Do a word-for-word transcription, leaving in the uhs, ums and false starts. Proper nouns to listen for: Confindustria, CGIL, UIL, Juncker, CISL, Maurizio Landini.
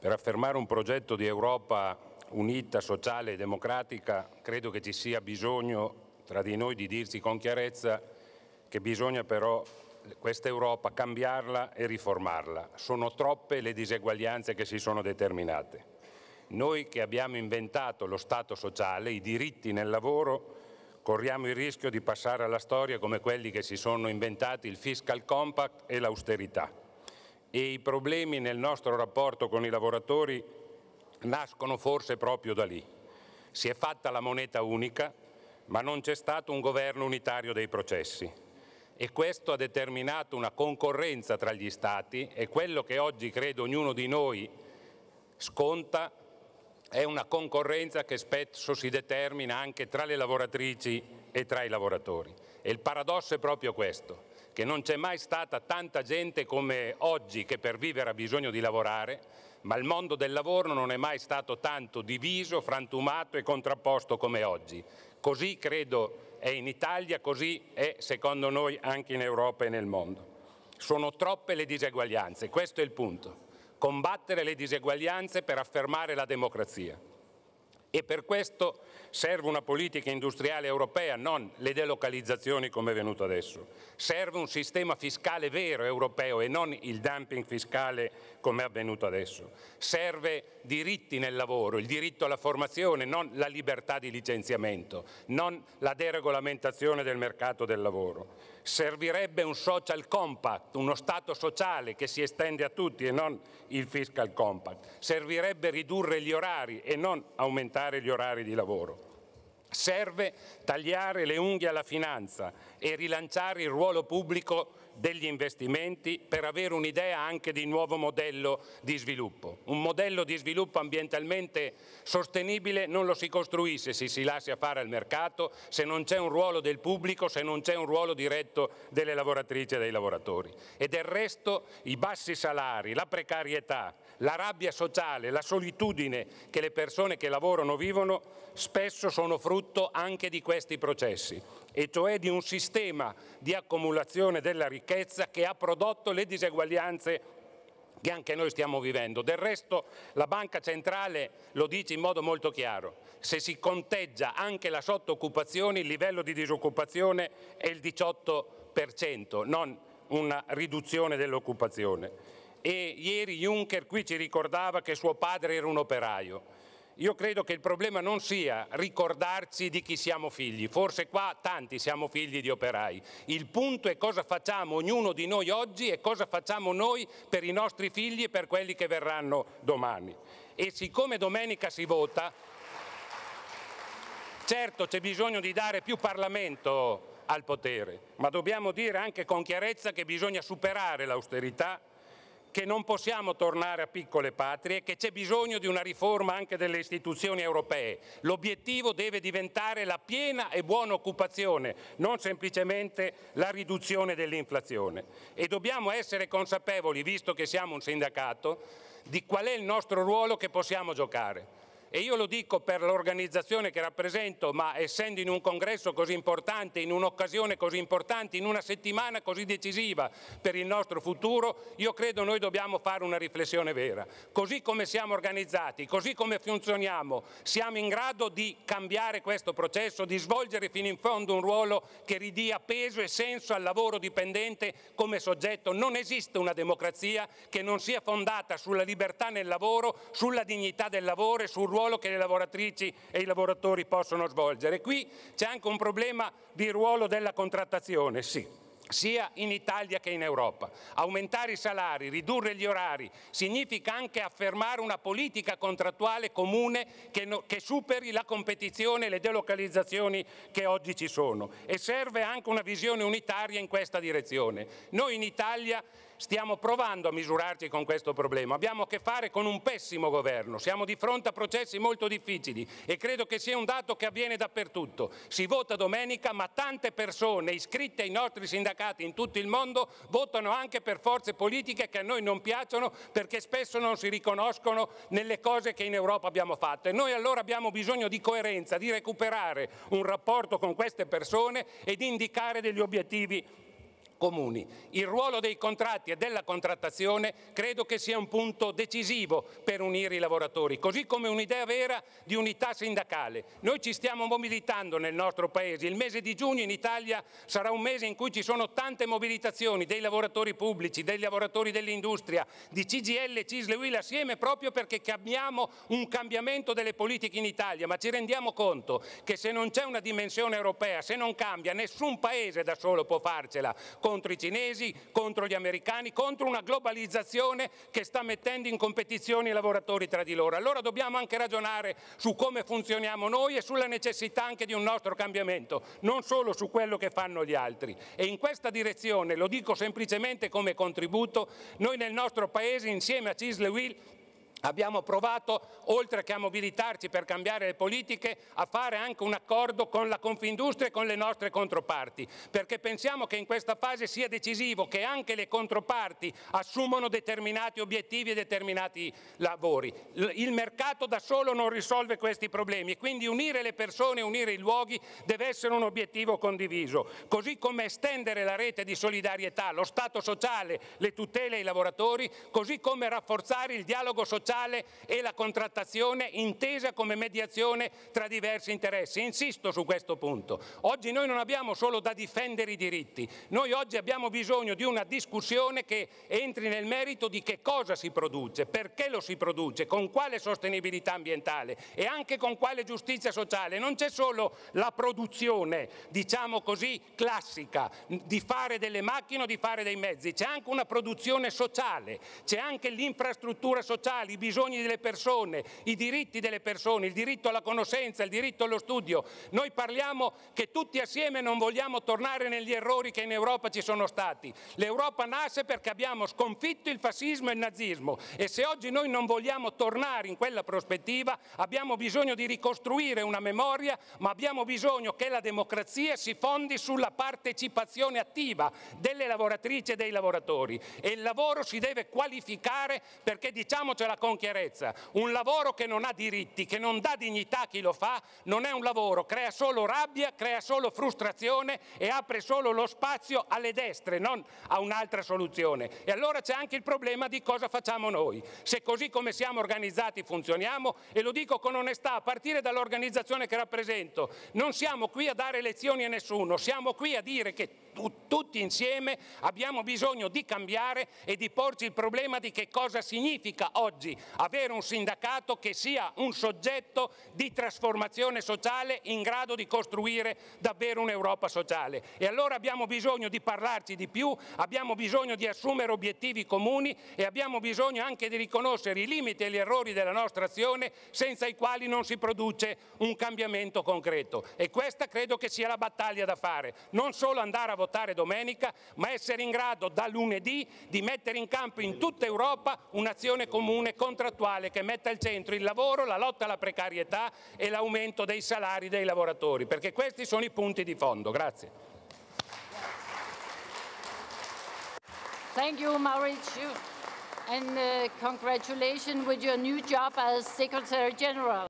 Per affermare un progetto di Europa unita, sociale e democratica, credo che ci sia bisogno tra di noi di dirsi con chiarezza che bisogna però questa Europa cambiarla e riformarla. Sono troppe le diseguaglianze che si sono determinate. Noi che abbiamo inventato lo Stato sociale, i diritti nel lavoro, corriamo il rischio di passare alla storia come quelli che si sono inventati il fiscal compact e l'austerità. E i problemi nel nostro rapporto con i lavoratori nascono forse proprio da lì. Si è fatta la moneta unica, ma non c'è stato un governo unitario dei processi. E questo ha determinato una concorrenza tra gli Stati e quello che oggi credo ognuno di noi sconta è una concorrenza che spesso si determina anche tra le lavoratrici e tra i lavoratori. E il paradosso è proprio questo, che non c'è mai stata tanta gente come oggi che per vivere ha bisogno di lavorare, ma il mondo del lavoro non è mai stato tanto diviso, frantumato e contrapposto come oggi. Così credo è in Italia, così è secondo noi anche in Europa e nel mondo. Sono troppe le diseguaglianze, questo è il punto. Combattere le diseguaglianze per affermare la democrazia. E per questo serve una politica industriale europea, non le delocalizzazioni come è venuto adesso. Serve un sistema fiscale vero europeo e non il dumping fiscale come è avvenuto adesso. Serve diritti nel lavoro, il diritto alla formazione, non la libertà di licenziamento, non la deregolamentazione del mercato del lavoro. Servirebbe un social compact, uno Stato sociale che si estende a tutti e non il fiscal compact. Servirebbe ridurre gli orari e non aumentare gli orari di lavoro. Serve tagliare le unghie alla finanza e rilanciare il ruolo pubblico degli investimenti per avere un'idea anche di nuovo modello di sviluppo. Un modello di sviluppo ambientalmente sostenibile non lo si costruisce se si lascia fare al mercato, se non c'è un ruolo del pubblico, se non c'è un ruolo diretto delle lavoratrici e dei lavoratori. E del resto i bassi salari, la precarietà, la rabbia sociale, la solitudine che le persone che lavorano vivono spesso sono frutto anche di questi processi, e cioè di un sistema di accumulazione della ricchezza che ha prodotto le diseguaglianze che anche noi stiamo vivendo. Del resto la Banca Centrale lo dice in modo molto chiaro, se si conteggia anche la sottooccupazione il livello di disoccupazione è il diciotto per cento, non una riduzione dell'occupazione. E ieri Juncker qui ci ricordava che suo padre era un operaio. Io credo che il problema non sia ricordarci di chi siamo figli, forse qua tanti siamo figli di operai. Il punto è cosa facciamo ognuno di noi oggi e cosa facciamo noi per i nostri figli e per quelli che verranno domani. E siccome domenica si vota, certo c'è bisogno di dare più Parlamento al potere, ma dobbiamo dire anche con chiarezza che bisogna superare l'austerità, che non possiamo tornare a piccole patrie, che c'è bisogno di una riforma anche delle istituzioni europee. L'obiettivo deve diventare la piena e buona occupazione, non semplicemente la riduzione dell'inflazione. E dobbiamo essere consapevoli, visto che siamo un sindacato, di qual è il nostro ruolo che possiamo giocare. E io lo dico per l'organizzazione che rappresento, ma essendo in un congresso così importante, in un'occasione così importante, in una settimana così decisiva per il nostro futuro, io credo noi dobbiamo fare una riflessione vera. Così come siamo organizzati, così come funzioniamo, siamo in grado di cambiare questo processo, di svolgere fino in fondo un ruolo che ridia peso e senso al lavoro dipendente come soggetto. Non esiste una democrazia che non sia fondata sulla libertà nel lavoro, sulla dignità del lavoro e sul ruolo ruolo che le lavoratrici e i lavoratori possono svolgere. Qui c'è anche un problema di ruolo della contrattazione, sì, sia in Italia che in Europa. Aumentare i salari, ridurre gli orari, significa anche affermare una politica contrattuale comune che, no, che superi la competizione e le delocalizzazioni che oggi ci sono. E serve anche una visione unitaria in questa direzione. Noi in Italia stiamo provando a misurarci con questo problema, abbiamo a che fare con un pessimo governo, siamo di fronte a processi molto difficili e credo che sia un dato che avviene dappertutto. Si vota domenica, ma tante persone iscritte ai nostri sindacati in tutto il mondo votano anche per forze politiche che a noi non piacciono perché spesso non si riconoscono nelle cose che in Europa abbiamo fatto. E noi allora abbiamo bisogno di coerenza, di recuperare un rapporto con queste persone e di indicare degli obiettivi comuni. Il ruolo dei contratti e della contrattazione credo che sia un punto decisivo per unire i lavoratori, così come un'idea vera di unità sindacale. Noi ci stiamo mobilitando nel nostro Paese. Il mese di giugno in Italia sarà un mese in cui ci sono tante mobilitazioni dei lavoratori pubblici, dei lavoratori dell'industria, di C G I L, C I S L e U I L assieme, proprio perché abbiamo un cambiamento delle politiche in Italia, ma ci rendiamo conto che se non c'è una dimensione europea, se non cambia, nessun Paese da solo può farcela contro i cinesi, contro gli americani, contro una globalizzazione che sta mettendo in competizione i lavoratori tra di loro. Allora dobbiamo anche ragionare su come funzioniamo noi e sulla necessità anche di un nostro cambiamento, non solo su quello che fanno gli altri. E in questa direzione, lo dico semplicemente come contributo, noi nel nostro Paese insieme a C I S L e U I L abbiamo provato, oltre che a mobilitarci per cambiare le politiche, a fare anche un accordo con la Confindustria e con le nostre controparti, perché pensiamo che in questa fase sia decisivo che anche le controparti assumano determinati obiettivi e determinati lavori. Il mercato da solo non risolve questi problemi, quindi unire le persone, unire i luoghi deve essere un obiettivo condiviso, così come estendere la rete di solidarietà, lo Stato sociale, le tutele ai lavoratori, così come rafforzare il dialogo sociale e la contrattazione intesa come mediazione tra diversi interessi. Insisto su questo punto. Oggi noi non abbiamo solo da difendere i diritti, noi oggi abbiamo bisogno di una discussione che entri nel merito di che cosa si produce, perché lo si produce, con quale sostenibilità ambientale e anche con quale giustizia sociale. Non c'è solo la produzione, diciamo così, classica di fare delle macchine o di fare dei mezzi, c'è anche una produzione sociale, c'è anche l'infrastruttura sociale, i bisogni delle persone, i diritti delle persone, il diritto alla conoscenza, il diritto allo studio. Noi parliamo che tutti assieme non vogliamo tornare negli errori che in Europa ci sono stati. L'Europa nasce perché abbiamo sconfitto il fascismo e il nazismo e se oggi noi non vogliamo tornare in quella prospettiva abbiamo bisogno di ricostruire una memoria, ma abbiamo bisogno che la democrazia si fondi sulla partecipazione attiva delle lavoratrici e dei lavoratori e il lavoro si deve qualificare, perché diciamocela con chiarezza, un lavoro che non ha diritti, che non dà dignità a chi lo fa, non è un lavoro, crea solo rabbia, crea solo frustrazione e apre solo lo spazio alle destre, non a un'altra soluzione. E allora c'è anche il problema di cosa facciamo noi, se così come siamo organizzati funzioniamo, e lo dico con onestà a partire dall'organizzazione che rappresento. Non siamo qui a dare lezioni a nessuno, siamo qui a dire che tutti insieme abbiamo bisogno di cambiare e di porci il problema di che cosa significa oggi avere un sindacato che sia un soggetto di trasformazione sociale in grado di costruire davvero un'Europa sociale. E allora abbiamo bisogno di parlarci di più, abbiamo bisogno di assumere obiettivi comuni e abbiamo bisogno anche di riconoscere i limiti e gli errori della nostra azione, senza i quali non si produce un cambiamento concreto. E questa credo che sia la battaglia da fare, non solo andare a votare votare domenica, ma essere in grado da lunedì di mettere in campo in tutta Europa un'azione comune contrattuale che metta al centro il lavoro, la lotta alla precarietà e l'aumento dei salari dei lavoratori, perché questi sono i punti di fondo. Grazie. Thank you, Maurizio, and uh, congratulations with your new job as Secretary General.